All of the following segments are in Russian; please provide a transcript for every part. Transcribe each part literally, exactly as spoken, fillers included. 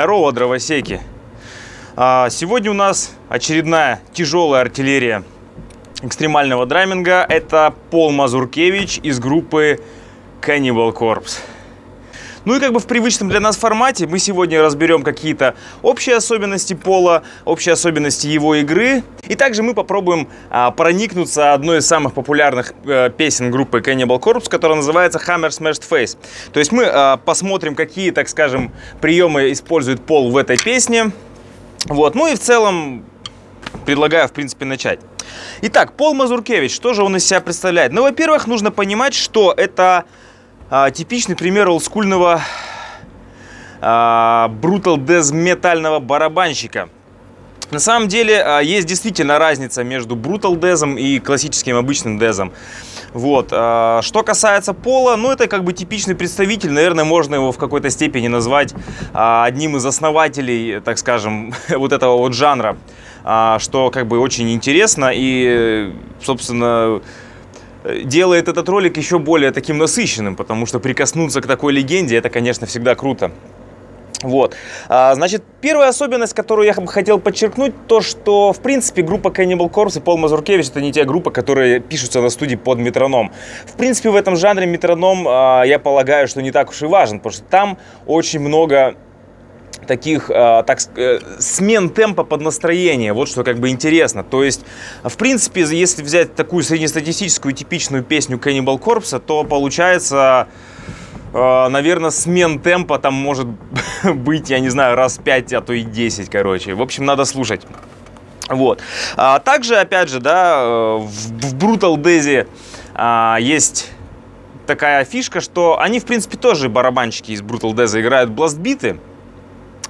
Здорово, дровосеки! Сегодня у нас очередная тяжелая артиллерия экстремального драминга. Это Пол Мазуркевич из группы Cannibal Corpse. Ну и как бы в привычном для нас формате мы сегодня разберем какие-то общие особенности Пола, общие особенности его игры. И также мы попробуем а, проникнуться одной из самых популярных а, песен группы Cannibal Corpse, которая называется Hammer Smashed Face. То есть мы а, посмотрим, какие, так скажем, приемы использует Пол в этой песне. Вот. Ну и в целом предлагаю, в принципе, начать. Итак, Пол Мазуркевич, что же он из себя представляет? Ну, во-первых, нужно понимать, что это... типичный пример олдскульного брутал дез метального барабанщика. На самом деле есть действительно разница между брутал дезом и классическим обычным дезом. Вот. Что касается Пола, ну это как бы типичный представитель, наверное, можно его в какой-то степени назвать одним из основателей, так скажем, вот этого вот жанра, что как бы очень интересно и, собственно, делает этот ролик еще более таким насыщенным, потому что прикоснуться к такой легенде, это, конечно, всегда круто. Вот. Значит, первая особенность, которую я бы хотел подчеркнуть, то, что, в принципе, группа Cannibal Corpse и Пол Мазуркевич — это не те группы, которые пишутся на студии под метроном. В принципе, в этом жанре метроном, я полагаю, что не так уж и важен, потому что там очень много... таких, так, смен темпа под настроение. Вот что как бы интересно. То есть, в принципе, если взять такую среднестатистическую типичную песню Cannibal Corpse, то получается, наверное, смен темпа там может быть, я не знаю, раз пять, а то и десять, короче. В общем, надо слушать. Вот. А также, опять же, да, в Brutal Desi есть такая фишка, что они, в принципе, тоже барабанщики из Brutal Desi играют бластбиты.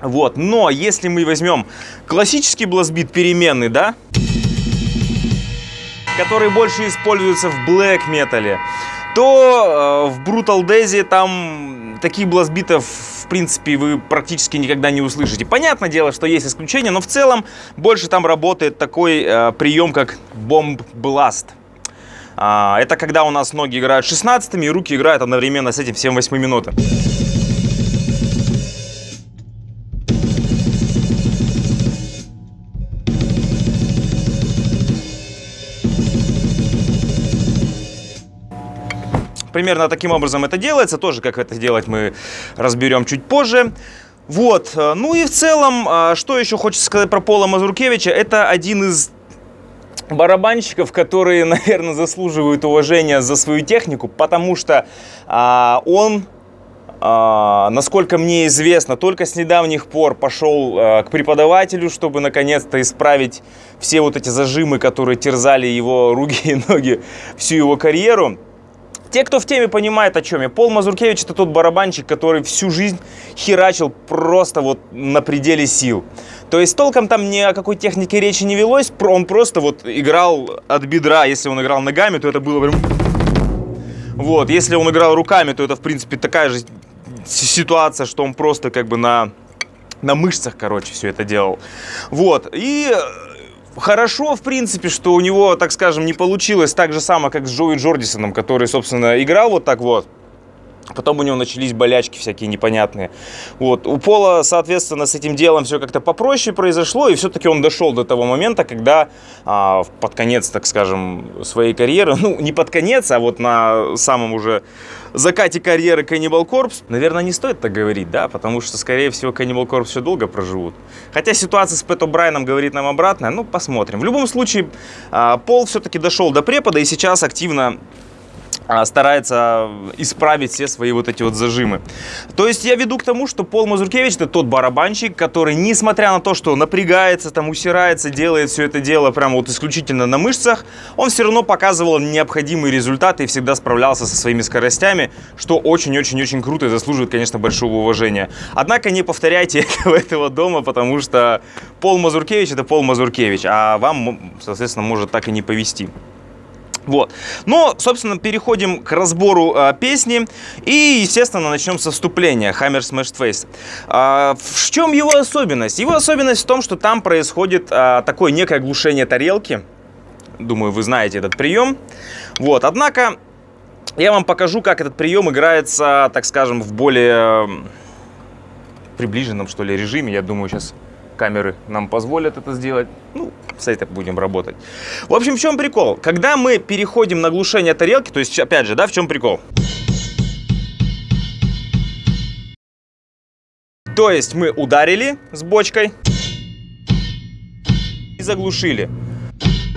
Вот, но если мы возьмем классический бластбит переменный, да, который больше используется в блэк-метале, то э, в Brutal Desi там таких бластбитов, в принципе, вы практически никогда не услышите. Понятное дело, что есть исключения, но в целом больше там работает такой э, прием, как бомб-бласт. Э, это когда у нас ноги играют шестнадцатыми и руки играют одновременно с этим семь восьмыми нотами. Примерно таким образом это делается. Тоже, как это делать, мы разберем чуть позже. Вот. Ну и в целом, что еще хочется сказать про Пола Мазуркевича. Это один из барабанщиков, которые, наверное, заслуживают уважения за свою технику, потому что а, он, а, насколько мне известно, только с недавних пор пошел а, к преподавателю, чтобы наконец-то исправить все вот эти зажимы, которые терзали его руки и ноги всю его карьеру. Те, кто в теме, понимает, о чем я. Пол Мазуркевич — это тот барабанщик, который всю жизнь херачил просто вот на пределе сил. То есть толком там ни о какой технике речи не велось, он просто вот играл от бедра. Если он играл ногами, то это было прям... Вот, если он играл руками, то это, в принципе, такая же ситуация, что он просто как бы на, на мышцах, короче, все это делал. Вот, и... Хорошо, в принципе, что у него, так скажем, не получилось так же самое, как с Джои Джордисоном, который, собственно, играл вот так вот. Потом у него начались болячки всякие непонятные. Вот. У Пола, соответственно, с этим делом все как-то попроще произошло, и все-таки он дошел до того момента, когда а, под конец, так скажем, своей карьеры, ну, не под конец, а вот на самом уже закате карьеры Cannibal Corpse, наверное, не стоит так говорить, да, потому что, скорее всего, Cannibal Corpse все долго проживут. Хотя ситуация с Пэтом Брайном говорит нам обратное, ну, посмотрим. В любом случае, а, Пол все-таки дошел до препода и сейчас активно... старается исправить все свои вот эти вот зажимы. То есть я веду к тому, что Пол Мазуркевич — это тот барабанщик, который, несмотря на то, что напрягается, там усирается, делает все это дело прямо вот исключительно на мышцах, он все равно показывал необходимые результаты и всегда справлялся со своими скоростями, что очень-очень-очень круто и заслуживает, конечно, большого уважения. Однако не повторяйте этого, этого дома, потому что Пол Мазуркевич — это Пол Мазуркевич, а вам, соответственно, может так и не повезти. Вот. Но, собственно, переходим к разбору а, песни и, естественно, начнем со вступления Hammer Smashed Face. А, в чем его особенность? Его особенность в том, что там происходит а, такое некое глушение тарелки. Думаю, вы знаете этот прием. Вот. Однако я вам покажу, как этот прием играется, так скажем, в более приближенном, что ли, режиме. Я думаю, сейчас камеры нам позволят это сделать. Ну, с этим будем работать. В общем, в чем прикол? Когда мы переходим на глушение тарелки, то есть, опять же, да, в чем прикол? То есть мы ударили с бочкой и заглушили.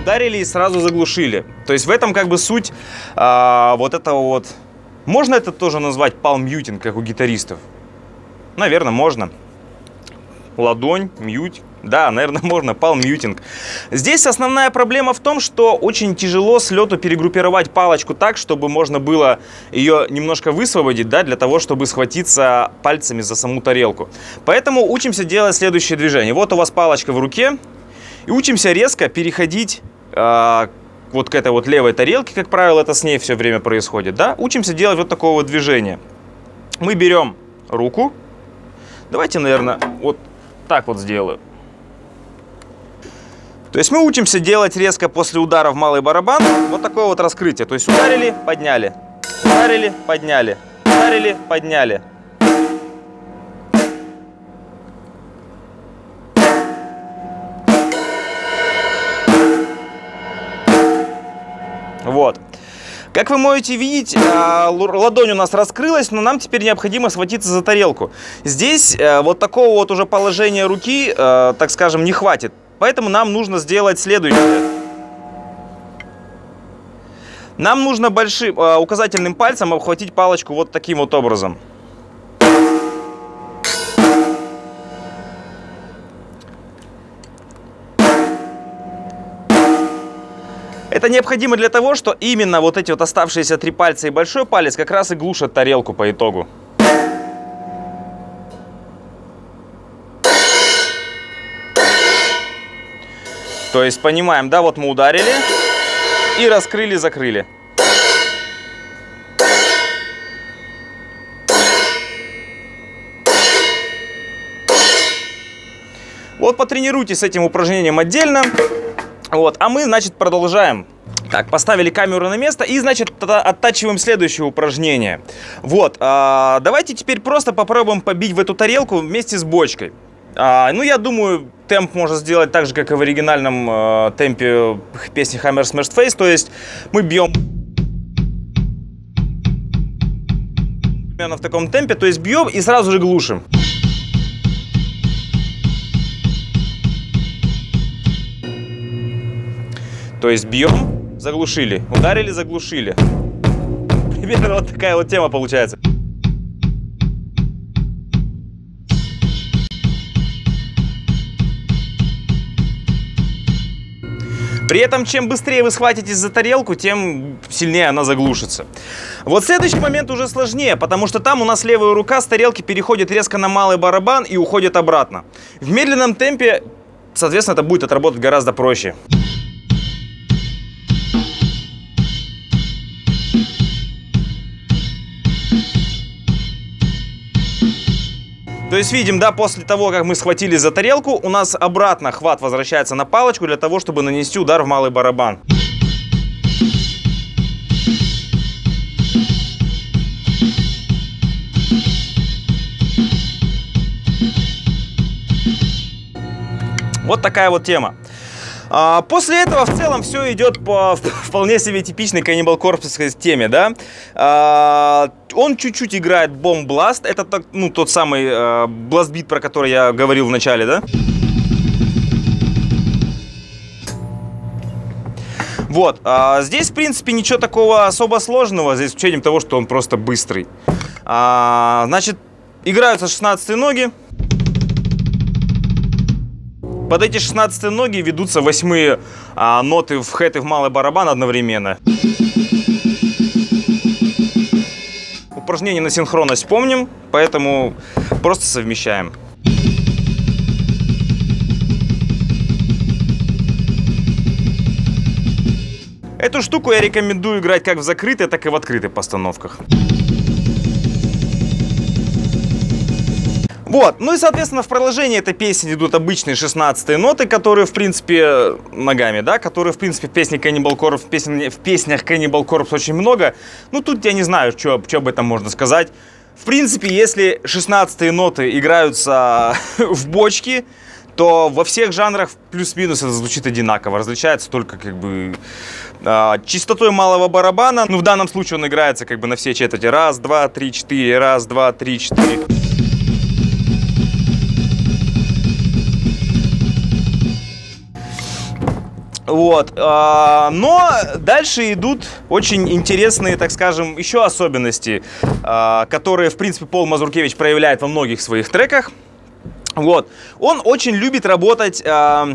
Ударили и сразу заглушили. То есть в этом как бы суть а, вот этого вот... Можно это тоже назвать палм-мьютинг, как у гитаристов? Наверное, можно. Ладонь, мьють. Да, наверное, можно. Палм-мьютинг. Здесь основная проблема в том, что очень тяжело с лету перегруппировать палочку так, чтобы можно было ее немножко высвободить, да, для того, чтобы схватиться пальцами за саму тарелку. Поэтому учимся делать следующее движение. Вот у вас палочка в руке. И учимся резко переходить э, вот к этой вот левой тарелке, как правило, это с ней все время происходит, да? Учимся делать вот такого вот движения. Мы берем руку. Давайте, наверное, вот так вот сделаю. То есть мы учимся делать резко после удара в малый барабан вот такое вот раскрытие. То есть ударили, подняли, ударили, подняли, ударили, подняли. Вот. Как вы можете видеть, ладонь у нас раскрылась, но нам теперь необходимо схватиться за тарелку. Здесь вот такого вот уже положения руки, так скажем, не хватит. Поэтому нам нужно сделать следующее. Нам нужно большим указательным пальцем обхватить палочку вот таким вот образом. Это необходимо для того, что именно вот эти вот оставшиеся три пальца и большой палец как раз и глушат тарелку по итогу. То есть понимаем, да, вот мы ударили и раскрыли, закрыли. Вот потренируйтесь с этим упражнением отдельно. Вот, а мы, значит, продолжаем. Так, поставили камеру на место и, значит, оттачиваем следующее упражнение. Вот, а, давайте теперь просто попробуем побить в эту тарелку вместе с бочкой. А, ну, я думаю, темп можно сделать так же, как и в оригинальном а, темпе песни Hammer Smashed Face. То есть мы бьем в таком темпе, то есть бьем и сразу же глушим. То есть бьем, заглушили, ударили, заглушили. Примерно вот такая вот тема получается. При этом, чем быстрее вы схватитесь за тарелку, тем сильнее она заглушится. Вот следующий момент уже сложнее, потому что там у нас левая рука с тарелки переходит резко на малый барабан и уходит обратно. В медленном темпе, соответственно, это будет отработать гораздо проще. То есть видим, да, после того, как мы схватили за тарелку, у нас обратно хват возвращается на палочку для того, чтобы нанести удар в малый барабан. Вот такая вот тема. После этого в целом все идет по вполне себе типичной Cannibal Corpse теме, да. Он чуть-чуть играет Bomb Blast, это ну, тот самый Blast Beat, про который я говорил в начале, да. Вот, здесь в принципе ничего такого особо сложного, за исключением того, что он просто быстрый. Значит, играются шестнадцатые ноги. Под эти шестнадцатые ноги ведутся восьмые а, ноты в хэт и в малый барабан одновременно. Упражнение на синхронность помним, поэтому просто совмещаем. Эту штуку я рекомендую играть как в закрытой, так и в открытой постановках. Вот, ну и, соответственно, в продолжении этой песни идут обычные шестнадцатые ноты, которые, в принципе, ногами, да, которые, в принципе, в песне Cannibal Corpse, в, песне, в песнях Cannibal Corpse очень много. Ну, тут я не знаю, что об этом можно сказать. В принципе, если шестнадцатые ноты играются в бочки, то во всех жанрах плюс-минус это звучит одинаково. Различается только как бы частотой малого барабана. Ну, в данном случае он играется как бы на все четверти. Раз, два, три, четыре. Раз, два, три, четыре. Вот. Но дальше идут очень интересные, так скажем, еще особенности, которые, в принципе, Пол Мазуркевич проявляет во многих своих треках. Вот. Он очень любит работать, э,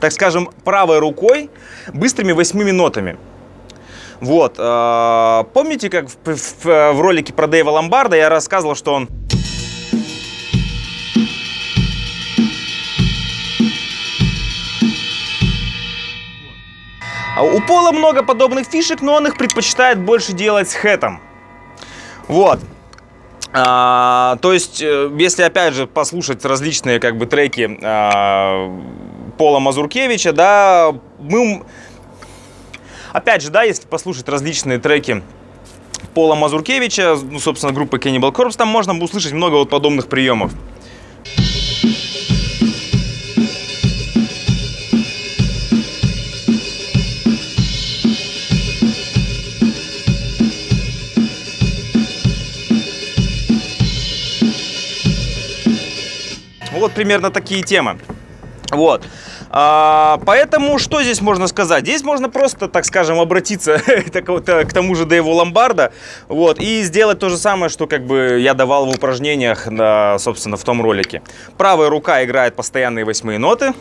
так скажем, правой рукой быстрыми восьмыми нотами. Вот. Э, помните, как в, в, в ролике про Дэйва Ломбардо я рассказывал, что он... У Пола много подобных фишек, но он их предпочитает больше делать с хэтом. Вот. А, то есть, если опять же послушать различные как бы треки а, Пола Мазуркевича, да, мы, опять же, да, если послушать различные треки Пола Мазуркевича, ну, собственно, группы Cannibal Corpse, там можно услышать много вот подобных приемов. Вот примерно такие темы. Вот. А, поэтому что здесь можно сказать? Здесь можно просто, так скажем, обратиться к тому же Дэйву Ломбардо, вот, и сделать то же самое, что как бы я давал в упражнениях, да, собственно, в том ролике. Правая рука играет постоянные восьмые ноты.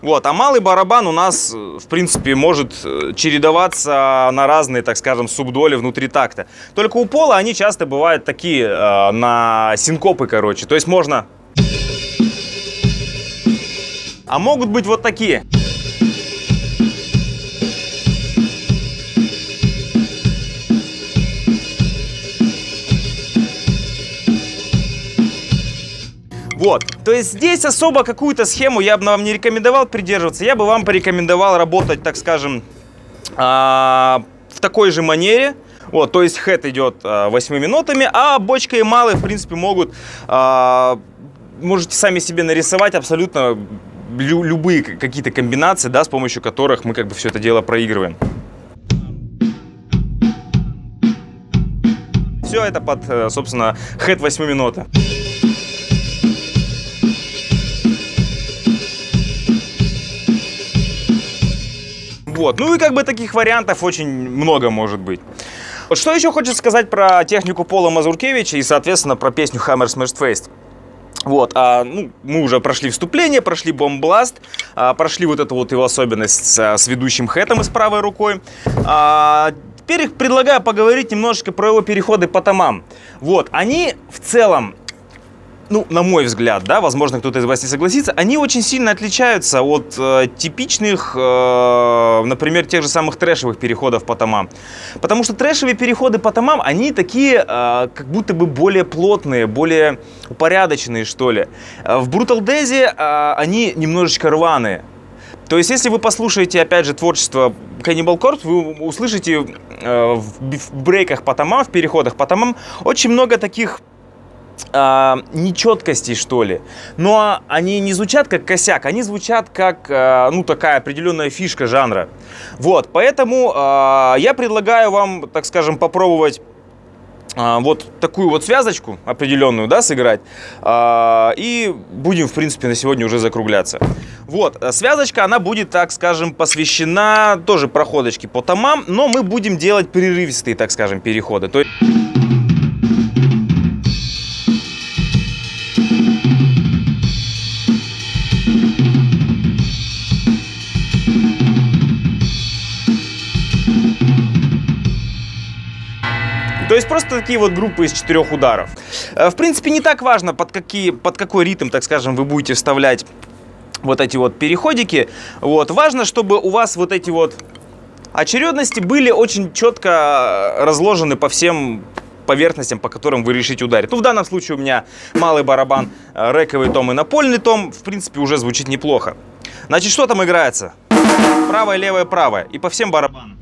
Вот, а малый барабан у нас, в принципе, может чередоваться на разные, так скажем, субдоли внутри такта. Только у Пола они часто бывают такие, э, на синкопы, короче. То есть можно... А могут быть вот такие. Вот, то есть здесь особо какую-то схему я бы вам не рекомендовал придерживаться. Я бы вам порекомендовал работать, так скажем, в такой же манере. Вот, то есть хэт идет восьмыми нотами, а бочка и малый, в принципе, могут, можете сами себе нарисовать абсолютно любые какие-то комбинации, да, с помощью которых мы как бы все это дело проигрываем. Все это под, собственно, хэт восьмыми ноты. Вот. Ну и как бы таких вариантов очень много может быть. Что еще хочется сказать про технику Пола Мазуркевича и, соответственно, про песню Hammer Smashed Face. Вот, а, ну, мы уже прошли вступление, прошли бомбласт, а, прошли вот эту вот его особенность с, с ведущим хэтом и с правой рукой. А, теперь предлагаю поговорить немножечко про его переходы по томам. Вот, они в целом, ну, на мой взгляд, да, возможно, кто-то из вас не согласится, они очень сильно отличаются от э, типичных, э, например, тех же самых трэшевых переходов по томам. Потому что трэшевые переходы по томам, они такие, э, как будто бы более плотные, более упорядоченные, что ли. В Brutal Day'е э, они немножечко рваные. То есть, если вы послушаете, опять же, творчество Cannibal Corpse, вы услышите э, в брейках по томам, в переходах по томам очень много таких... А, нечеткостей, что ли. Но они не звучат как косяк, они звучат как, а, ну, такая определенная фишка жанра. Вот, поэтому а, я предлагаю вам, так скажем, попробовать а, вот такую вот связочку определенную, да, сыграть. А, и будем, в принципе, на сегодня уже закругляться. Вот, связочка, она будет, так скажем, посвящена тоже проходочке по томам, но мы будем делать прерывистые, так скажем, переходы. То есть... То есть просто такие вот группы из четырех ударов. В принципе, не так важно, под, какие, под какой ритм, так скажем, вы будете вставлять вот эти вот переходики. Вот. Важно, чтобы у вас вот эти вот очередности были очень четко разложены по всем поверхностям, по которым вы решите ударить. Ну, в данном случае у меня малый барабан, рэковый том и напольный том. В принципе, уже звучит неплохо. Значит, что там играется? Правое, левое, правое. И по всем барабанам.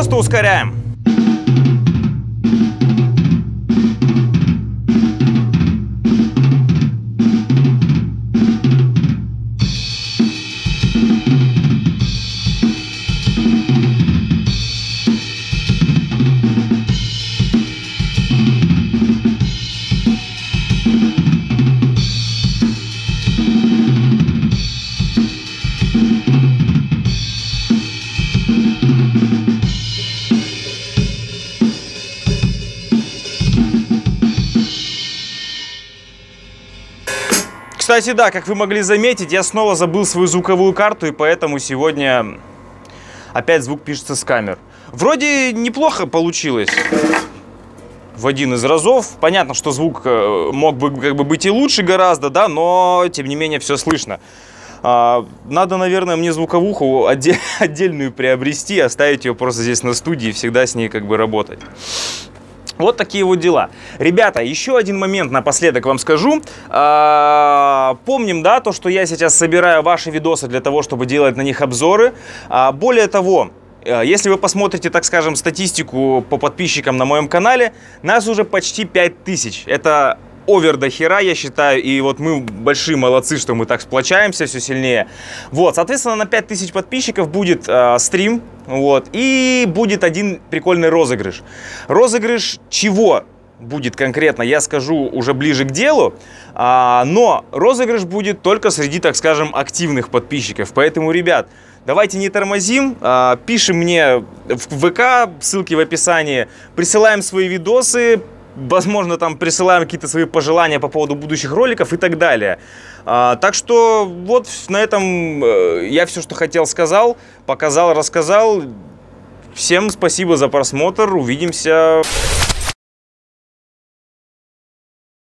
просто ускоряем. Кстати, да, как вы могли заметить, я снова забыл свою звуковую карту, и поэтому сегодня опять звук пишется с камер. Вроде неплохо получилось в один из разов. Понятно, что звук мог бы как бы быть и лучше гораздо, да, но тем не менее все слышно. Надо, наверное, мне звуковуху отдельную приобрести, оставить ее просто здесь на студии и всегда с ней как бы работать. Вот такие вот дела. Ребята, еще один момент напоследок вам скажу. А, помним, да, то, что я сейчас собираю ваши видосы для того, чтобы делать на них обзоры. А, более того, если вы посмотрите, так скажем, статистику по подписчикам на моем канале, нас уже почти пять тысяч. Это овер до хера, я считаю, и вот мы большие молодцы, что мы так сплочаемся все сильнее. Вот, соответственно, на пять тысяч подписчиков будет э, стрим, вот, и будет один прикольный розыгрыш. Розыгрыш чего будет конкретно, я скажу уже ближе к делу, а, но розыгрыш будет только среди, так скажем, активных подписчиков. Поэтому, ребят, давайте не тормозим, а, пишем мне в ВК, ссылки в описании, присылаем свои видосы. Возможно, там присылаем какие-то свои пожелания по поводу будущих роликов и так далее. А, так что вот на этом я все, что хотел, сказал, показал, рассказал. Всем спасибо за просмотр. Увидимся.